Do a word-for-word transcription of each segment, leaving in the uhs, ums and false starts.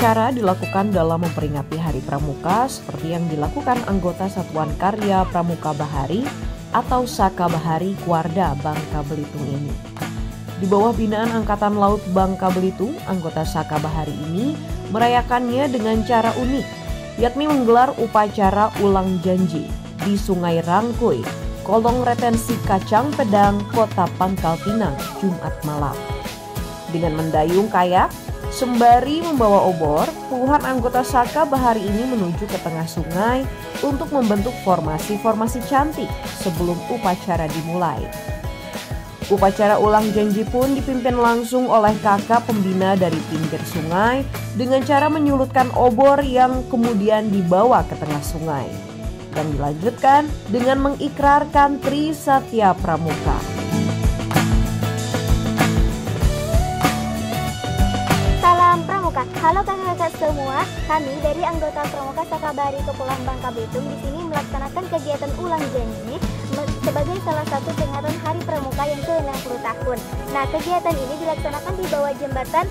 Acara dilakukan dalam memperingati Hari Pramuka seperti yang dilakukan anggota Satuan Karya Pramuka Bahari atau Saka Bahari Kwarda Bangka Belitung ini. Di bawah binaan Angkatan Laut Bangka Belitung, anggota Saka Bahari ini merayakannya dengan cara unik, yakni menggelar upacara ulang janji di Sungai Rangkui, Kolong Retensi Kacang Pedang, Kota Pangkalpinang, Jumat malam. Dengan mendayung kayak, sembari membawa obor, puluhan anggota Saka Bahari ini menuju ke tengah sungai untuk membentuk formasi-formasi cantik sebelum upacara dimulai. Upacara ulang janji pun dipimpin langsung oleh kakak pembina dari pinggir sungai dengan cara menyulutkan obor yang kemudian dibawa ke tengah sungai. Dan dilanjutkan dengan mengikrarkan Tri Satya Pramuka. Halo kakak-kakak semua, kami dari anggota Pramuka Saka Bahari Kepulauan Bangka Belitung di sini melaksanakan kegiatan ulang janji sebagai salah satu peringatan Hari Pramuka yang ke enam puluh tahun. Nah, kegiatan ini dilaksanakan di bawah jembatan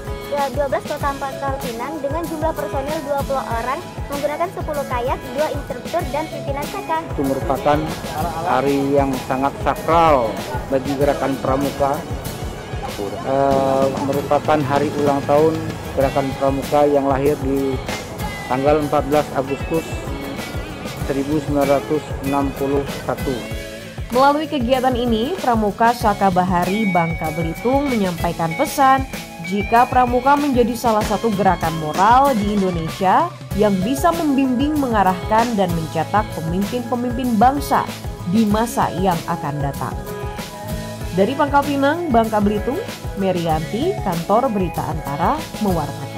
dua belas Kota Pangkalpinang dengan jumlah personil dua puluh orang menggunakan sepuluh kayak, dua instruktur dan pimpinan saka. Itu merupakan hari yang sangat sakral bagi gerakan Pramuka. Uh, merupakan hari ulang tahun gerakan Pramuka yang lahir di tanggal empat belas Agustus seribu sembilan ratus enam puluh satu. Melalui kegiatan ini, Pramuka Saka Bahari Bangka Belitung menyampaikan pesan jika Pramuka menjadi salah satu gerakan moral di Indonesia yang bisa membimbing, mengarahkan, dan mencetak pemimpin-pemimpin bangsa di masa yang akan datang. Dari Pangkalpinang, Bangka Belitung, Merianti, Kantor Berita Antara, mewartakan.